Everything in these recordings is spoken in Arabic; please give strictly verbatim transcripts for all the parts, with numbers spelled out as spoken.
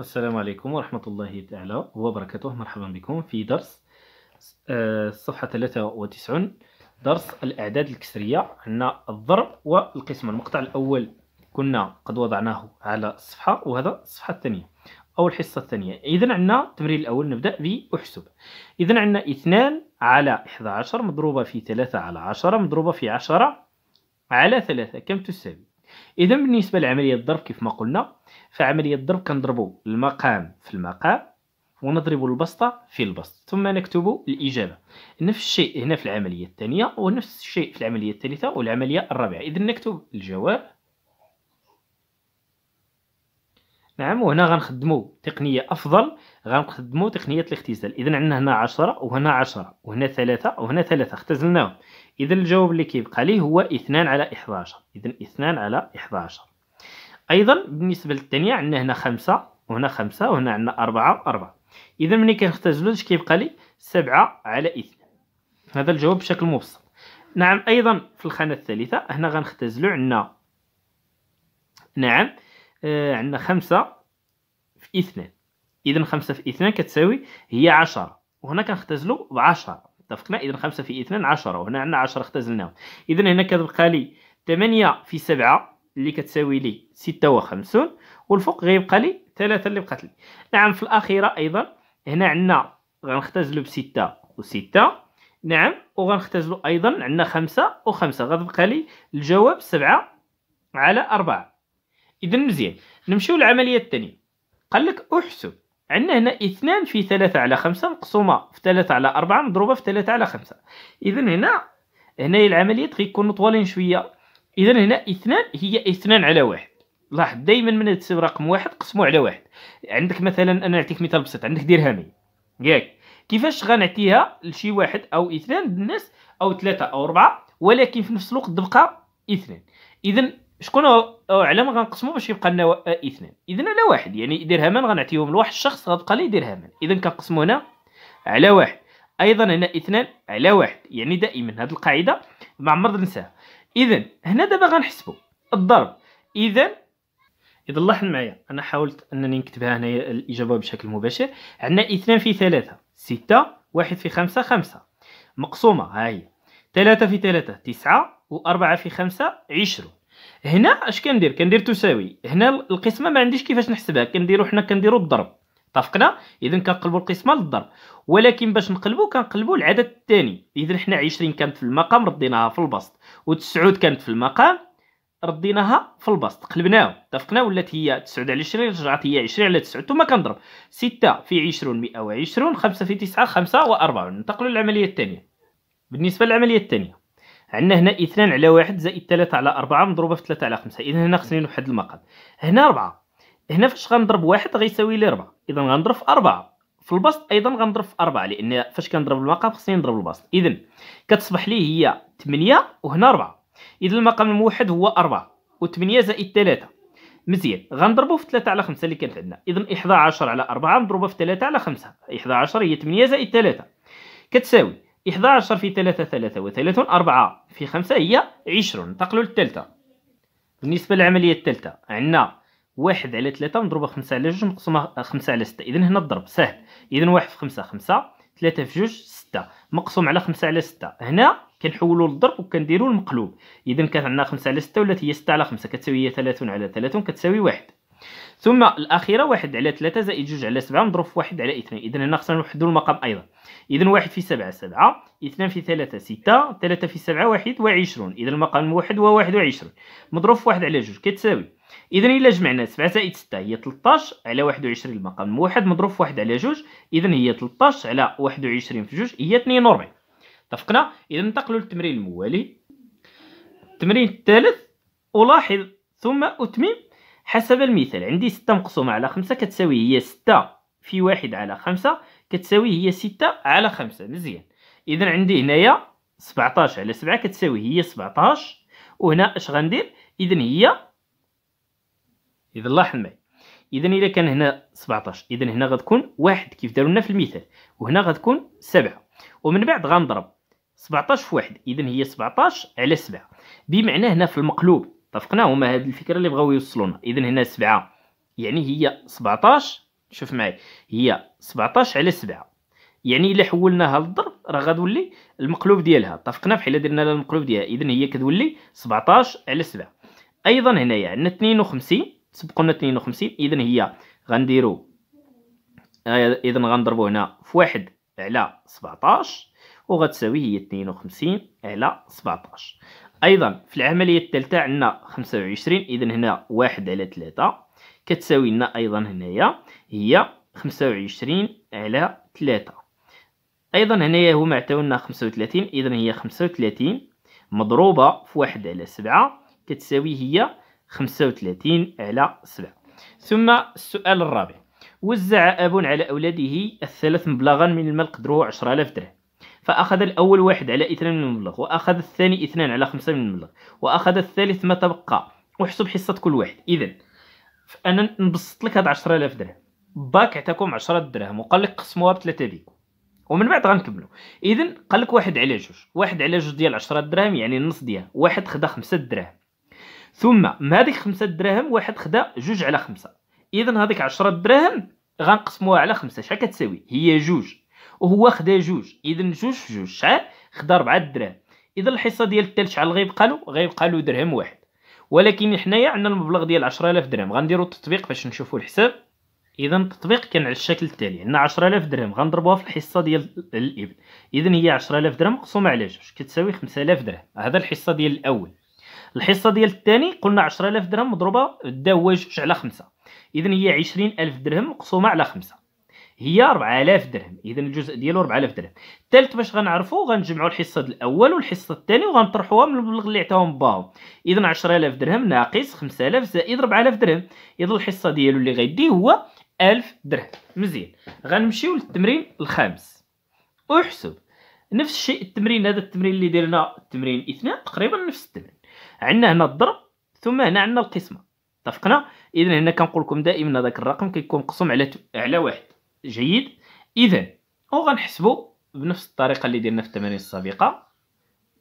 السلام عليكم ورحمة الله تعالى وبركاته. مرحبا بكم في درس الصفحة ثلاثة وتسعين، درس الأعداد الكسرية. عندنا الضرب والقسمة. المقطع الأول كنا قد وضعناه على الصفحة، وهذا الصفحة الثانية أو الحصة الثانية. إذن عندنا التمرين الأول، نبدأ بأحسب. إذن عندنا اثنان على إحدى عشر مضروبة في ثلاثة على عشرة مضروبة في عشرة على ثلاثة كم تساوي؟ إذا بالنسبة لعملية الضرب كيف ما قلنا، فعملية الضرب كنضربوا المقام في المقام ونضرب البسطة في البسط، ثم نكتب الإجابة. نفس الشيء هنا في العملية الثانية، ونفس الشيء في العملية الثالثة والعملية الرابعة. إذا نكتب الجواب. نعم، وهنا غنخدموا تقنية أفضل، غنخدموا تقنية الاختزال. إذا عندنا هنا عشرة وهنا عشرة وهنا ثلاثة وهنا ثلاثة، اختزلناهم. إذا الجواب اللي كيبقى ليه هو اثنان على إحدى عشر. إذا اثنان على إحدى عشر. أيضا بالنسبة للثانية عندنا هنا خمسة وهنا خمسة وهنا عندنا أربعة أربعة. إذا ملي كنختزلو اش كيبقى لي؟ سبعة على اثنان. هذا الجواب بشكل مبسط. نعم، أيضا في الخانة الثالثة هنا غنختزلو، عندنا نعم آه عندنا خمسة في اثنان. إذا خمسة في اثنان كتساوي هي عشرة، وهنا كنختزلو بعشرة. اتفقنا؟ إذا خمسة في اثنان عشرة، وهنا عندنا عشرة اختزلناهم. إذا هنا كتبقى لي ثمانية في سبعة اللي كتساوي لي ستة وخمسين، والفوق غيبقى لي ثلاثة اللي بقات لي. نعم، في الأخيرة أيضا هنا عندنا غنختزلو بستة وستة، نعم، وغنختزلو أيضا عندنا خمسة وخمسة، غتبقى لي الجواب سبعة على أربعة. إذا مزيان، نمشيو للعملية الثانية. قال لك أحسب. عندنا هنا اثنان في ثلاثة على خمسة مقسومة في ثلاثة على أربعة مضروبة في ثلاثة على خمسة. إذا هنا هنا العملية غيكونوا طوالين شوية. إذا هنا اثنان هي اثنان على واحد. لاحظ دائما من تسيب رقم واحد قسموا على واحد. عندك مثلا، أنا نعطيك مثال بسيط، عندك درهمية، ياك؟ كيفاش غنعطيها لشي واحد أو اثنان الناس أو ثلاثة أو أربعة، ولكن في نفس الوقت تبقى اثنان. إذا شكون على ما غنقسمو باش يبقى لنا اثنان؟ إذا على واحد، يعني درهمان غنعطيهم لواحد الشخص غتبقى ليه درهمان. إذا كنقسمو هنا على واحد. أيضا هنا اثنان على واحد، يعني دائما هاد القاعدة ما عمرنا ننساها. إذا هنا دابا غنحسبو الضرب. إذا إذا لاحظ معايا، أنا حاولت أنني نكتبها هنايا الإجابة بشكل مباشر. عندنا اثنان في ثلاثة ستة، واحد في خمسة خمسة مقسومة، ها هي. ثلاثة في ثلاثة تسعة، وأربعة في خمسة عشرون. هنا اش كندير؟ كندير تساوي. هنا القسمه ما عنديش كيفاش نحسبها، كنديرو حنا كنديرو الضرب. اتفقنا؟ اذا كنقلبوا القسمه للضرب، ولكن باش نقلبوا كنقلبوا العدد الثاني. اذا حنا عشرين كانت في المقام رديناها في البسط، وتسعود كانت في المقام رديناها في البسط، قلبناهم. اتفقنا؟ ولات هي تسعود على عشرين، رجعت هي عشرين على تسعود. ثم كنضرب ستة في عشرين مئة وعشرين، خمسة في تسعة خمسة وأربعين. ننتقلوا للعمليه الثانيه. بالنسبه للعمليه الثانيه عندنا هنا اثنان على واحد زائد ثلاثة على أربعة مضروبة في ثلاثة على خمسة. إذا هنا خصني نوحد المقام. هنا أربعة، هنا فاش غنضرب واحد غيساوي لي أربعة. إذا غنضرب في أربعة في البسط، أيضا غنضرب في أربعة، لأن فاش كنضرب المقام خصني نضرب البسط. إذا كتصبح لي هي ثمانية وهنا أربعة. إذا المقام الموحد هو أربعة و8 زائد ثلاثة. مزيان، غنضربو في ثلاثة على خمسة اللي كانت عندنا. إذا إحدى عشر على أربعة مضروبة في ثلاثة على خمسة. إحدى عشر هي ثمانية زائد ثلاثة كتساوي إحدى عشر في ثلاثة ثلاثة وثلاثون، أربعة في خمسة هي عشرون. ننتقلوا للثالثة. بالنسبة للعملية الثالثة عندنا واحد على ثلاثة مضروبة في خمسة على جوج مقسومة خمسة على ستة. إذا هنا الضرب سهل. إذا واحد في خمسة خمسة، ثلاثة في جوج ستة، مقسوم على خمسة على ستة. هنا كنحولوا للضرب وكنديروا المقلوب. إذا كانت عندنا خمسة على ستة ولات هي ستة على خمسة، كتساوي هي ثلاثين على ثلاثين كتساوي واحد. ثم الأخيرة واحد على ثلاثة زائد جوج على سبعة مضروب في واحد على اثنين. إذا هنا خصنا نوحدوا المقام أيضا. إذا واحد في سبعة سبعة، اثنان في ثلاثة ستة، ثلاثة في سبعة واحد وعشرون. إذا المقام الموحد هو واحد وعشرون مضروب في واحد على جوج كتساوي. إذا إلا جمعنا سبعة زائد ستة هي ثلاثطاش على واحد وعشرين، المقام الموحد مضروب في واحد على جوج. إذا هي ثلاثطاش على واحد وعشرين في جوج هي اثنين وأربعين. اتفقنا؟ إذا ننتقلوا للتمرين الموالي. التمرين الثالث، ألاحظ ثم أتمم حسب المثال. عندي ستة مقسومة على خمسة كتساوي هي ستة في واحد على خمسة كتساوي هي ستة على خمسة. مزيان. إذا عندي هنايا سبعطاش على سبعة كتساوي هي سبعطاش، وهنا اش غندير؟ إذا هي إذا لاحظ معايا، إذا إلا كان هنا سبعطاش، إذا هنا غتكون واحد كيف داروا لنا في المثال، وهنا غتكون سبعة، ومن بعد غنضرب سبعطاش في واحد. إذا هي سبعطاش على سبعة، بمعنى هنا في المقلوب. اتفقنا؟ هما هاد الفكره اللي بغاو يوصلونا. اذا هنا سبعة يعني هي سبعطاش شوف معايا هي سبعطاش على سبعة، يعني الا حولناها للضرب راه غتولي المقلوب ديالها. اتفقنا بحال درنا لها المقلوب ديالها، اذا هي كتولي سبعطاش على سبعة. ايضا هنايا عندنا اثنين وخمسين، سبقوا لنا اثنين وخمسين، اذا هي غنديروا اذا غنضربوا هنا في واحد على سبعطاش وغتساوي هي اثنين وخمسين على سبعطاش. ايضا في العمليه الثالثه عندنا خمسة وعشرين، اذا هنا واحد على ثلاثة كتساوي لنا ايضا هنايا هي خمسة وعشرين على ثلاثة. ايضا هنايا هما عطاو لنا خمسة وثلاثين، اذا هي خمسة وثلاثين مضروبه في واحد على سبعة كتساوي هي خمسة وثلاثين على سبعة. ثم السؤال الرابع، وزع اب على اولاده الثلاث مبلغا من المال قدره عشرة آلاف درهم، فاخذ الاول واحد على اثنان من المبلغ، واخذ الثاني اثنان على خمسة من المبلغ، واخذ الثالث ما تبقى، وحسب حصه كل واحد. اذا انا نبسط لك هاد عشرة آلاف درهم، باك عطاكم عشرة درهم وقال لك قسموها بثلاثه ديكم ومن بعد غنكملوا. اذا قال لك واحد على جوج، واحد على جوج ديال عشرة دراهم يعني النص ديالها، واحد خدا خمسة دراهم، ثم من هذيك خمسة دراهم واحد خدا جوج على خمسة، اذا هذيك عشرة دراهم غنقسموها على خمسة، شحال كتساوي؟ هي جوج، وهو خدا جوج، اذا جوج في جوج شحال؟ خدا أربعة دراهم. اذا الحصه ديال الثالث شحال غيبقى له؟ غيبقى له درهم واحد، ولكن حنايا عندنا المبلغ ديال عشرة آلاف درهم. غنديروا التطبيق باش نشوفوا الحساب. اذا التطبيق كان على الشكل التالي، عندنا عشرة آلاف درهم غنضربوها في الحصه ديال الابن، اذا هي عشرة آلاف درهم مقسومه على جوج كتساوي خمسة آلاف درهم. هذا الحصه ديال الاول. الحصه ديال الثاني قلنا عشرة آلاف درهم مضروبه دا هو جوج على خمسة، اذا هي عشرين ألف درهم مقسومه على خمسة، هي أربعة آلاف درهم، اذا الجزء ديالو أربعة آلاف درهم. الثالث باش غنعرفو؟ غنجمعوا الحصه الاول والحصه الثاني وغنطرحوها من المبلغ اللي عطاهم باهم، اذا عشرة آلاف درهم ناقص خمسة آلاف زائد أربعة آلاف درهم، اذا الحصه ديالو اللي غيدي هو ألف درهم. مزيان، غنمشيو للتمرين الخامس، احسب نفس الشيء. التمرين هذا التمرين اللي درنا التمرين اثنان تقريبا نفس التمرين، عندنا هنا الضرب ثم هنا عندنا القسمه. اتفقنا؟ اذا هنا كنقول لكم دائما هذاك الرقم كيكون مقسوم على على واحد. جيد، اذا وغنحسبوا بنفس الطريقه اللي درنا في التمارين السابقه.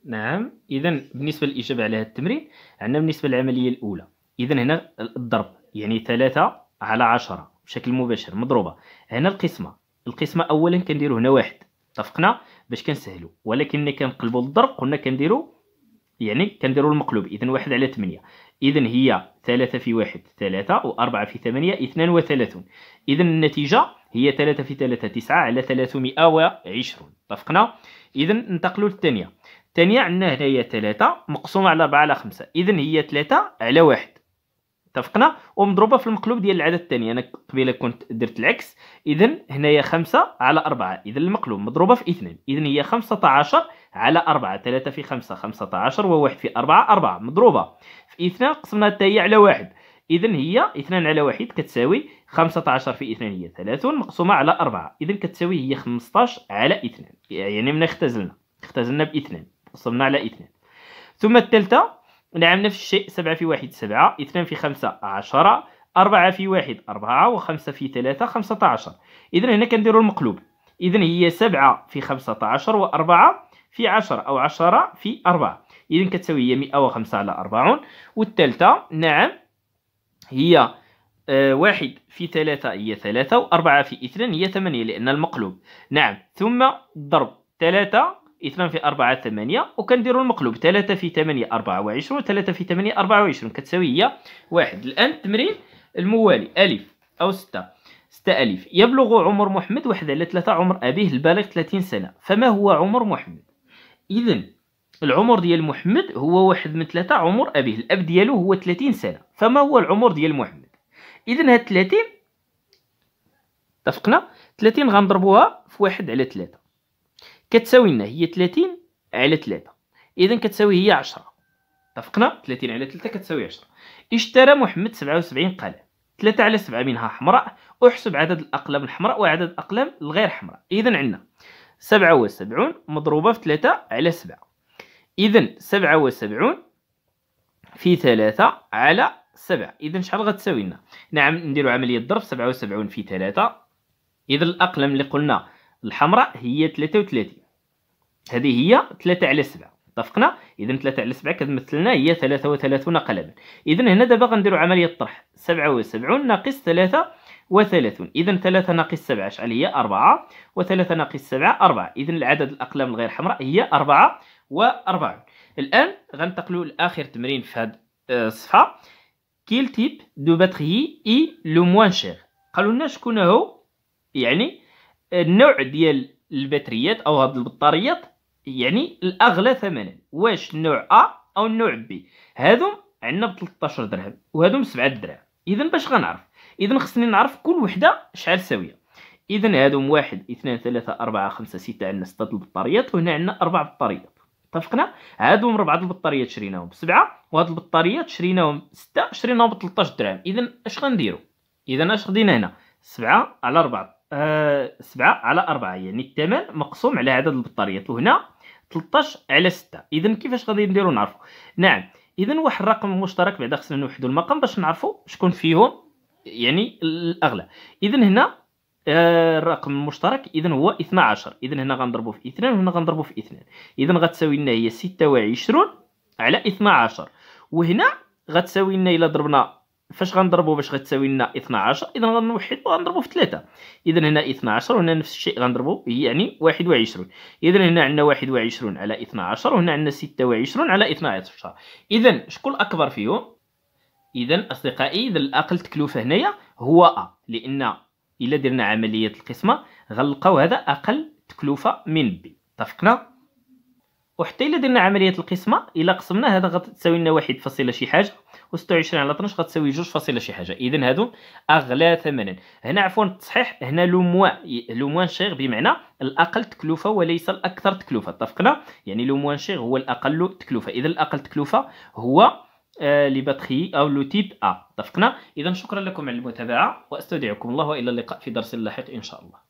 نعم، اذا بالنسبه للاجابه على هذا التمرين عندنا بالنسبه للعمليه الاولى، اذا هنا الضرب يعني ثلاثة على عشرة بشكل مباشر مضروبه، هنا القسمه، القسمه اولا كنديروا هنا واحد، اتفقنا، باش كنسهلوا، ولكن ملي كنقلبوا للضرب قلنا كنديروا يعني كنديروا المقلوب، اذا واحد على ثمانية، اذا هي ثلاثة في واحد ثلاثة، وأربعة في ثمانية اثنين وثلاثين، اذا النتيجه هي ثلاثة في ثلاثة تسعة على ثلاثمائة وعشرين. اتفقنا؟ اذا ننتقلوا للثانيه. الثانيه عندنا هنايا ثلاثة مقسومه على أربعة على خمسة، اذا هي ثلاثة على واحد، اتفقنا، ومضروبه في المقلوب ديال العدد الثاني. انا قبيله كنت درت العكس، اذا هنايا خمسة على أربعة، اذا المقلوب مضروبه في اثنين، اذا هي خمسة عشر على أربعة، ثلاثة في خمسة خمسة عشر، وواحد في أربعة أربعة، مضروبه في اثنين قسمناها حتى هي على واحد، اذا هي اثنان على واحد كتساوي خمسة عشر في اثنان هي ثلاثين مقسومه على أربعة، اذا كتساوي هي خمسطاش على اثنان، يعني ملي اختزلنا اختزلنا باثنان قسمنا على اثنان. ثم الثالثه نعم نفس الشيء، سبعة في واحد سبعة، اثنان في خمسة عشرة، أربعة في واحد أربعة، وخمسة في ثلاثة خمسة عشر، اذا هنا كنديروا المقلوب، اذا هي سبعة في خمسة عشر وأربعة في عشرة او عشرة في أربعة، اذا كتساوي هي مائة وخمسة على أربعين. والثالثه نعم هي آه واحد في ثلاثة هي ثلاثة، وأربعة في اثنان هي ثمانية لأن المقلوب. نعم، ثم ضرب ثلاثة اثنان في أربعة ثمانية، وكنديروا المقلوب، ثلاثة في ثمانية أربعة وعشرين، ثلاثة في ثمانية أربعة وعشرين كتساوي هي واحد. الآن التمرين الموالي، ألف أو ستة ستة ألف، يبلغ عمر محمد واحد على ثلاثة عمر أبيه البالغ ثلاثين سنة، فما هو عمر محمد؟ إذا العمر ديال محمد هو واحد من ثلاثة عمر أبيه، الأب ديالو هو ثلاثين سنة، فما هو العمر ديال محمد؟ إذا هاد ثلاثين، اتفقنا، ثلاثين غنضربوها في واحد على ثلاثة كتساوي لنا هي ثلاثين على ثلاثة، إذا كتساوي هي عشرة، اتفقنا، ثلاثين على ثلاثة كتساوي عشرة. اشترى محمد سبعة وسبعين قلعة، ثلاثة على سبعة منها حمراء، احسب عدد الأقلام الحمراء وعدد الأقلام الغير حمراء، إذا عندنا سبعة وسبعون مضروبة في ثلاثة على سبعة، إذا سبعة وسبعون في ثلاثة على سبعة، إذا شحال غتساوي لنا؟ نعم نديرو عملية ضرب، سبعة وسبعون في ثلاثة، إذا الأقلام اللي قلنا الحمراء هي ثلاثة وثلاثين، هذه هي ثلاثة على سبعة، اتفقنا، إذا ثلاثة على سبعة كتمثلنا هي ثلاثة وثلاثين قلما، إذا هنا دابا غنديرو عملية طرح، سبعة وسبعون ناقص ثلاثة وثلاثون. إذن ثلاثة ناقص سبعة شحال هي؟ أربعة. وثلاثة ناقص سبعة أربعة. إذن العدد الأقلام الغير حمراء هي أربعة وأربعون. الآن غنتقلوا لآخر تمرين في هاد الصفحة. كيل تيب دو باتري إي لو موان شيغ؟ قالوا لنا شكون هو يعني النوع ديال البطاريات أو هاد البطاريات يعني الأغلى ثمنا، واش النوع أ أو النوع بي؟ هادو عندنا ب ثلاثة عشر درهم وهادو ب سبعة دراهم. إذن باش غنعرف؟ إذن خصني نعرف كل وحدة شحال ساوية. إذن هادو واحد اثنان ثلاثة أربعة خمسة ستة، عندنا ستة البطاريات وهنا عندنا أربع بطاريات. اتفقنا؟ هادو ربعة البطاريات شريناهم بسبعة، وهاد البطاريات شريناهم ستة، شريناهم ب ثلاثة عشر درهم. إذن اش غنديرو؟ إذن اش خدينا هنا؟ سبعة على أربعة، أه سبعة على أربعة يعني الثمن مقسوم على عدد البطاريات، وهنا ثلاثة عشر على ستة. إذن كيفاش غادي نديرو نعرفو؟ نعم، إذن واحد الرقم مشترك بعدا خصنا نوحدو المقام باش نعرفو شكون فيهم يعني الأغلى. إذن هنا آه الرقم المشترك إذن هو اثنا عشر. إذن هنا غنضربو في اثنان وهنا غنضربو في اثنان. إذن غتساوي لنا هي ستة وعشرين على اثنا عشر، وهنا غتساوي لنا إلا ضربنا فاش غنضربو باش غتساوي لنا اثنا عشر. إذن غنوحد وغنضربو في ثلاثة. إذن هنا اثنا عشر وهنا نفس الشيء غنضربو يعني واحد وعشرين. إذن هنا عندنا واحد وعشرين على اثنا عشر وهنا عندنا ستة وعشرين على اثنا عشر. إذن شكون الأكبر فيهم؟ إذا أصدقائي إذا الأقل تكلفة هنايا هو أ، لأن إلا درنا عملية القسمة غنلقاو هذا أقل تكلفة من بي. اتفقنا؟ وحتى إلا درنا عملية القسمة إلا قسمنا هذا غتساوي لنا واحد فاصلة شي حاجة، وستة وعشرين على اثنا عشر غتساوي جوج فاصلة شي حاجة. إذن هادو أغلى ثمنا. هنا عفوا التصحيح، هنا لو موان لو موان شيغ بمعنى الأقل تكلفة وليس الأكثر تكلفة. اتفقنا؟ يعني لو موان شيغ هو الأقل تكلفة. إذا الأقل تكلفة هو آه لي باتري او لو تيب أ. اتفقنا؟ اذا شكرا لكم على المتابعه واستودعكم الله، والى اللقاء في درس لاحق ان شاء الله.